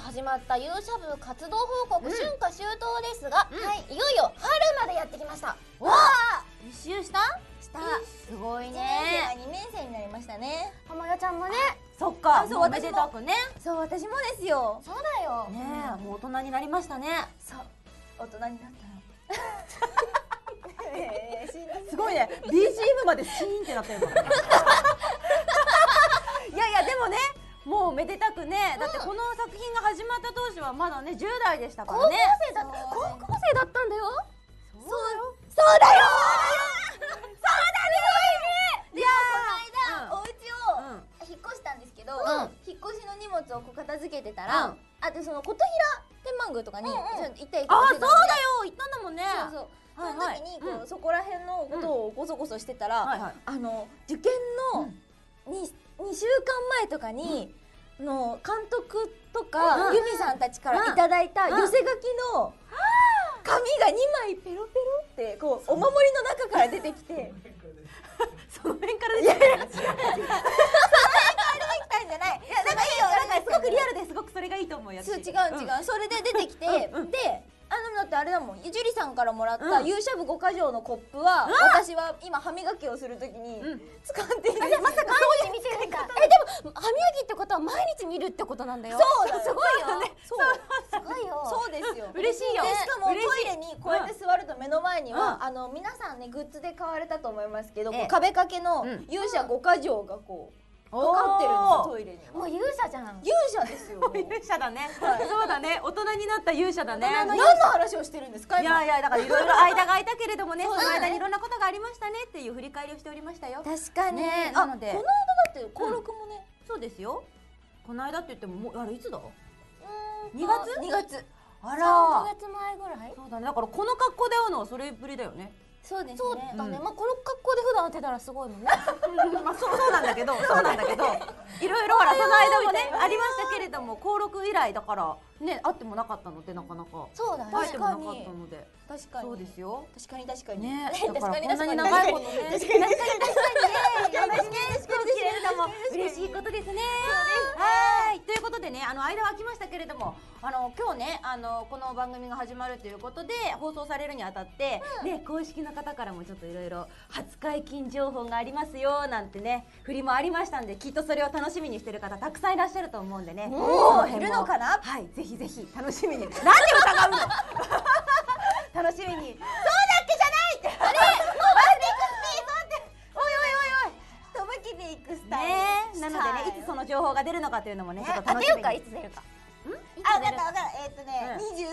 始まった勇者部活動報告、春夏秋冬ですが、いよいよ春までやってきました。わあ、2周したすごいね。1年生が2年生になりましたね。浜谷ちゃんもね。そっか、おめでたくね。そう、私もですよ。そうだよね。もう大人になりましたね。そう、大人になったすごいね。 BGM までシーンってなってるもん。いやいや、でもね、もうめでたくね。だってこの作品が始まった当時はまだね、10代でしたからね。高校生だったんだよ。そうだよ、そうだよ、そうだね。でもこの間お家を引っ越したんですけど、引っ越しの荷物をこう片付けてたら、あとその琴平天満宮とかに行ったりとかしてたんで。あ、そうだよ、行ったんだもんね。そうそう、その時にこうそこら辺のことをゴソゴソしてたら、受験の2週間前とかにの監督とか由美さんたちからいただいた寄せ書きの紙が2枚ペロペロってこうお守りの中から出てきて、その辺から出てきたんじゃない。いや、なんかいいよ、なんかすごくリアルで、すごくそれがいいと思うやつ。違う違う、それで出てきて、で、だってあれだもん、樹里さんからもらった勇者部5か条のコップは、私は今歯磨きをするときに使っている。まさか毎日見てるか。でも歯磨きってことは毎日見るってことなんだよ。そうだよ、すごいよね。すごいよ。そうですよ、嬉しいよ。でしかもトイレにこうやって座ると目の前には、皆さんね、グッズで買われたと思いますけど、壁掛けの勇者5か条がこうかかってるんですよ、トイレに。もう勇者じゃん。勇者ですよ。勇者だね。そうだね、大人になった勇者だね。何の話をしてるんですか。いやいや、だからいろいろ間が空いたけれどもね、その間にいろんなことがありましたねっていう振り返りをしておりましたよ。確かに。なのでこの間だって登録もね。そうですよ、この間って言っても、もうあれいつだ、2月、あら3ヶ月前ぐらい。そうだね、だからこの格好で会うのはそれぶりだよね。そうですね。そうだね。まあこの格好で普段当てたらすごいもんね。まあそうなんだけど、いろいろほらその間もねありましたけれども、登録以来だからね、会ってもなかったので、なかなか会えてもなかったので。確かに。そうですよ。確かに確かにね。だからこんなに長いことね。確かにね。嬉しいことですね。はい。ということでね、間は空きましたけれども、今日ね、この番組が始まるということで、放送されるにあたってね、公式の方からもちょっといろいろ初解禁情報がありますよなんてね、振りもありましたんで、きっとそれを楽しみにしてる方たくさんいらっしゃると思うんでね。もういるのかな。はい、ぜひぜひ楽しみに。何を疑うの。楽しみに。そうだっけじゃないって。あれ。なのでね、いつその情報が出るのかというのもね、ちょっと楽しみに。当てようか、いつ出るか。あ、分かった分かった。24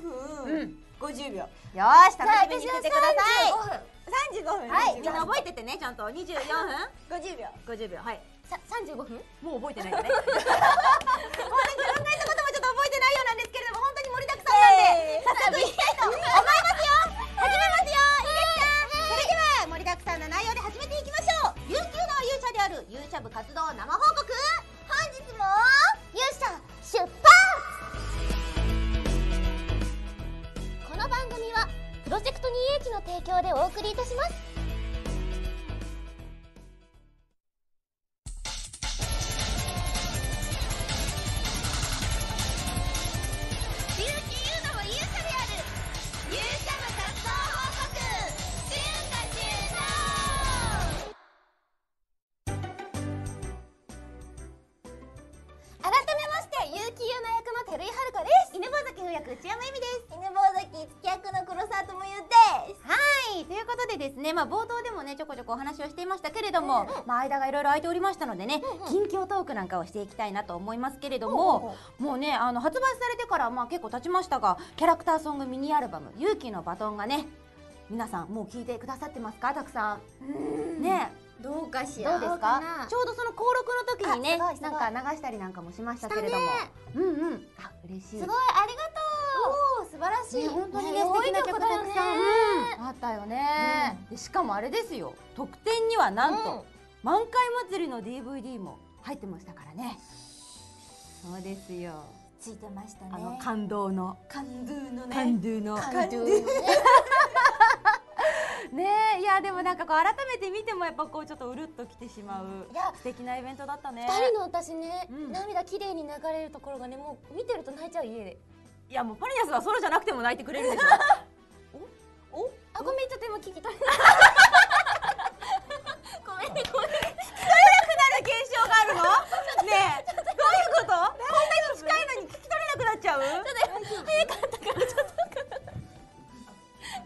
分50秒。よーし、楽しみにしててください。35分。はい、みんな覚えててね、ちゃんと24分50秒。50秒、はい。35分？もう覚えてないよね。考えたこともちょっと覚えてないようなんですけれども、本当に盛りだくさんなんで、早速いきたいと思いますよ。始めますよ。それでは盛りだくさんな内容で始めていきましょう。である勇者部活動生報告、本日も勇者出発。この番組はプロジェクト 2H の提供でお送りいたします。改めまして、結城優奈役の照井春香です。崎の役、内山由美です。犬坊崎付き役の黒沢智代です。はい、ということでですね、冒頭でもね、ちょこちょこお話をしていましたけれども、間がいろいろ空いておりましたのでね、近況トークなんかをしていきたいなと思いますけれども、もうね、発売されてから結構経ちましたが、キャラクターソングミニアルバム、勇気のバトンがね、皆さんもう聞いてくださってますか、たくさん。ね。どうかしら。どうですか。ちょうどその登録の時にね、なんか流したりなんかもしましたけれども。あ、嬉しい。すごい、ありがとう。素晴らしい。本当にね、素敵な曲たくさんあったよね。で、しかもあれですよ。特典にはなんと満開祭りの DVD も入ってましたからね。そうですよ。ついてましたね。感動の。感動の。ねえ、いやでもなんかこう改めて見てもやっぱこうちょっとうるっときてしまう素敵なイベントだったね。2人の私ね、涙きれいに流れるところがね、もう見てると泣いちゃう、家で。いやもうパリアスはソロじゃなくても泣いてくれるでしょ。おお、あ、ごめん、ちょっと今聞き取れない。ごめんね、ごめん。聞き取れなくなる現象があるのねえ、どういうこと。こんなに近いのに聞き取れなくなっちゃう。ちょっと早かったからちょっと。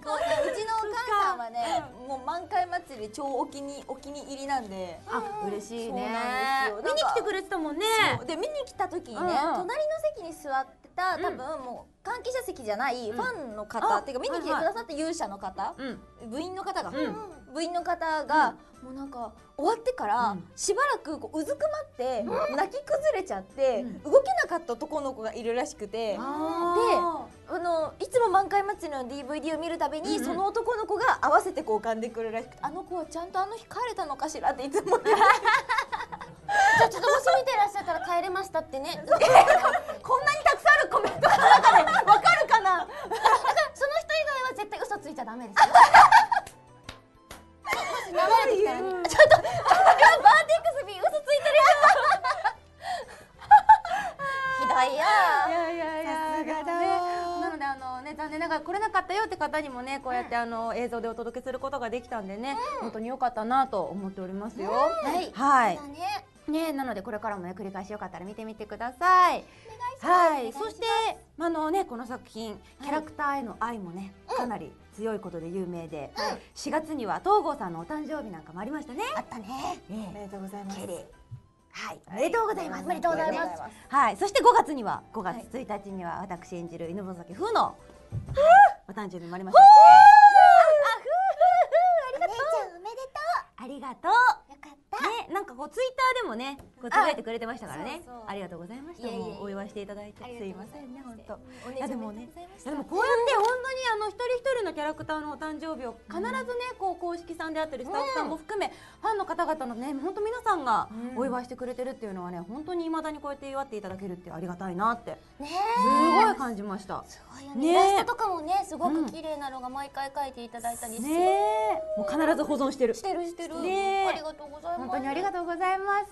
こうね、うちのお母さんはね、もう満開祭り超お気に入りなんで、あ、嬉しいね。見に来てくれてたもんね。で、見に来た時にね、隣の席に座ってた多分もう関係者席じゃないファンの方っていうか、見に来てくださった勇者の方、部員の方がもうなんか終わってからしばらくこううずくまって泣き崩れちゃって動けなかった男の子がいるらしくて、で、いつも満開祭りの DVD を見るたびにその男の子が合わせてこう浮かんでくるらしくて、あの子はちゃんとあの日帰れたのかしらっていつも。じゃあちょっともし見てらっしゃったら帰れましたってね。こんなにたくさんあるコメントの中でわかるかな。その人以外は絶対嘘ついちゃダメですよ。流れてきたらちょっとバーテックスビー嘘ついてるやん。ひどいや。いやいやさすがだね。なので残念ながら来れなかったよって方にもね、こうやって映像でお届けすることができたんでね、本当に良かったなと思っておりますよ。はい。ね、なのでこれからもね、繰り返しよかったら見てみてください。はい。そしてこの作品、キャラクターへの愛もね、かなり強いことで有名で、4月には東郷さんのお誕生日なんかもありましたね。あったね。おめでとうございます。はい、おめでとうございます。おめでとうございます。はい、そして5月1日には私演じる犬坊崎風のお誕生日もありました。ありがとう。よかった。ね、なんかこうツイッターでもね、こうつぶやいてくれてましたからね。ありがとうございました。お祝いしていただいてすいませんね、本当。いやでもね、でもこうやって本当に一人一人のキャラクターのお誕生日を必ずね、こう公式さんであったりスタッフさんも含めファンの方々のね、本当皆さんがお祝いしてくれてるっていうのはね、本当に未だにこうやって祝っていただけるってありがたいなってすごい感じました。すごいよね。イラストとかもね、すごく綺麗なのが毎回描いていただいたりして、もう必ず保存してる。してる。ありがとうございます。本当にありがとうございます。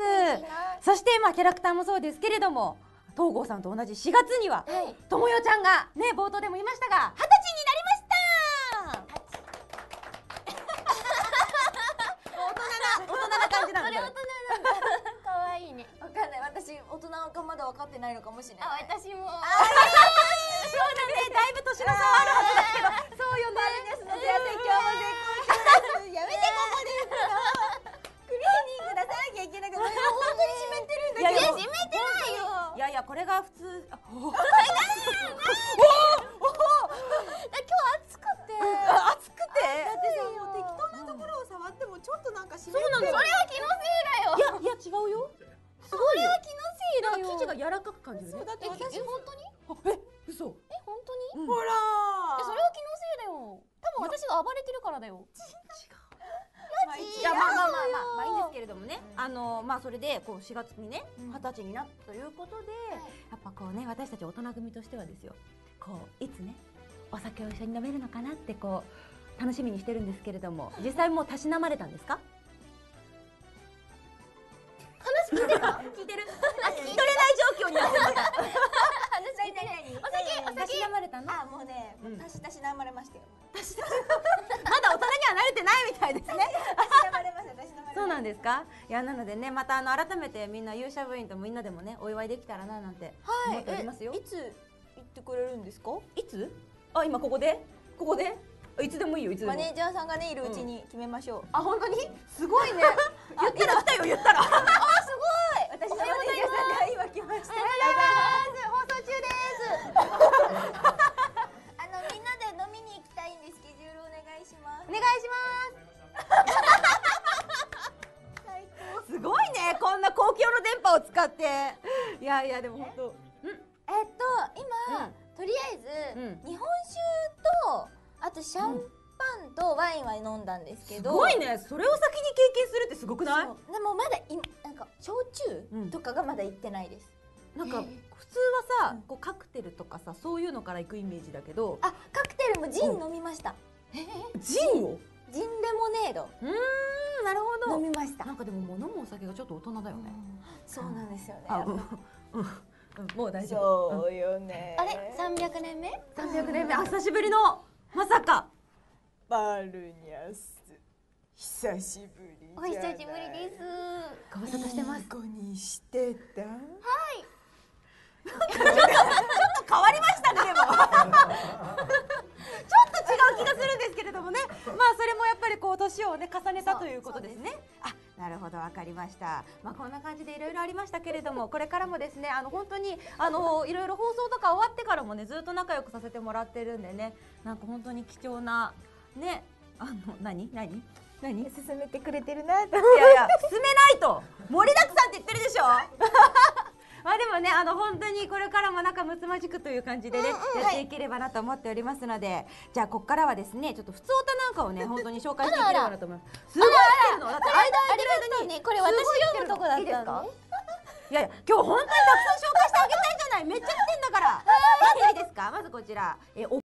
そしてキャラクターもそうですけれども、東郷さんと同じ4月にはともよちゃんがね、冒頭でも言いましたが20歳になりました。大人な感じなので。可愛いね。わかんない。私大人がまだ分かってないのかもしれない。あ、私も。そうだね。だいぶ年の差あるはずだけど。そうよね。今日も絶好調。やめてここで。いけなくて、本当に湿ってるんだけど。いや、湿ってないよ。いやいや、これが普通。おお。今日暑くて。暑くて。だってさ、もう適当なところを触っても、ちょっとなんか湿ってる。それは気のせいだよ。いやいや、違うよ。すごい。それは気のせいだよ。生地が柔らかく感じる。そうだって、私本当に。え、嘘。え、本当に。ほら。それは気のせいだよ。多分私が暴れてるからだよ。違う。いや、まあいいんですけれどもね、それでこう4月にね、20歳になったということで、やっぱこうね、私たち大人組としてはですよ、こういつね、お酒を一緒に飲めるのかなってこう楽しみにしてるんですけれども、実際もうたしなまれたんですか？話聞いてる？聞いてる？あ、聞き取れない状況になってる。お酒たしなまれたの？あ、もうね、たしなまれましたよ。まだ大人には慣れてないみたいですね。そうなんですか。いや、なのでね、また改めてみんな勇者部員とみんなでもね、お祝いできたらななんて思っておりますよ。いつってくれるんですか？いつ？あ、今ここで？ここで？いつでもいいよ、いつでも。マネージャーさんがねいるうちに決めましょう。あ、本当に？すごいね。言ったら来たよ、言ったら。あ、すごい。私のマネージャーさんが今来ました。放送中です。みんなで飲みに行きたいんでスケジュールお願いします。お願いします。最高。すごいね、こんな公共の電波を使って。いやいやでも本当。今とりあえず日本酒とあとシャンパンとワインは飲んだんですけど、すごいね、それを先に経験するってすごくない？でもまだなんか焼酎とかがまだ行ってないです。なんか普通はさ、こうカクテルとかさ、そういうのから行くイメージだけど、あ、カクテルもジン飲みました。ジンを？ジンレモネード。なるほど。飲みました。なんかでも飲むお酒がちょっと大人だよね。そうなんですよね。もう大丈夫。そうよね。あれ、300年目？300年目。久しぶりのまさか。バルニャス。久しぶり。お久しぶりです。ご無沙汰してます。ここにしてた。はい。ちょっと変わりましたね。でもちょっと違う気がするんですけれどもね。まあそれもやっぱりこう年をね重ねたということですね。あ。なるほど、わかりました。まあこんな感じでいろいろありましたけれども、これからもですね、本当にいろいろ放送とか終わってからもねずっと仲良くさせてもらってるんでね、なんか本当に貴重なね、何進めてくれてるなって。いやいや進めないと盛りだくさんって言ってるでしょ。まあでもね、本当にこれからも仲睦まじくという感じでね、やっていければなと思っておりますので、じゃあここからはですね、ちょっと普通歌なんかをね、本当に紹介していければなと思います。すごい来てるの。だって間にこれ私読むとこだったんですか？いやいや、今日本当にたくさん紹介してあげたいじゃない。めっちゃ来てんだから。まずいいですか？まずこちら。